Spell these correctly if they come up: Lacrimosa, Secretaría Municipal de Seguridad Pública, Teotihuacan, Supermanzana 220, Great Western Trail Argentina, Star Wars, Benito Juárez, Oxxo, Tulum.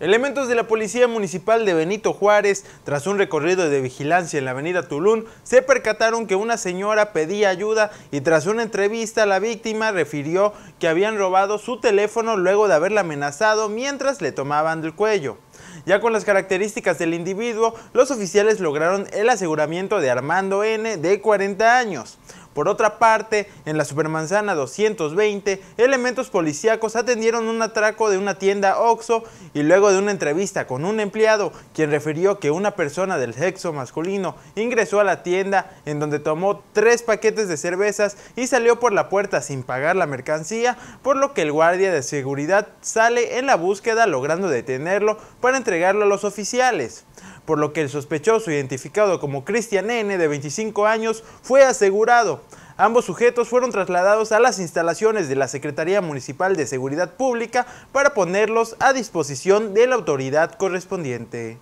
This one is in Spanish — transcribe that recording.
Elementos de la Policía Municipal de Benito Juárez, tras un recorrido de vigilancia en la avenida Tulum, se percataron que una señora pedía ayuda y tras una entrevista la víctima refirió que habían robado su teléfono luego de haberla amenazado mientras le tomaban del cuello. Ya con las características del individuo, los oficiales lograron el aseguramiento de Armando N. de 40 años. Por otra parte, en la Supermanzana 220, elementos policíacos atendieron un atraco de una tienda Oxxo y luego de una entrevista con un empleado, quien refirió que una persona del sexo masculino ingresó a la tienda en donde tomó 3 paquetes de cervezas y salió por la puerta sin pagar la mercancía, por lo que el guardia de seguridad sale en la búsqueda logrando detenerlo para entregarlo a los oficiales. Por lo que el sospechoso, identificado como Cristian N. de 25 años, fue asegurado. Ambos sujetos fueron trasladados a las instalaciones de la Secretaría Municipal de Seguridad Pública para ponerlos a disposición de la autoridad correspondiente.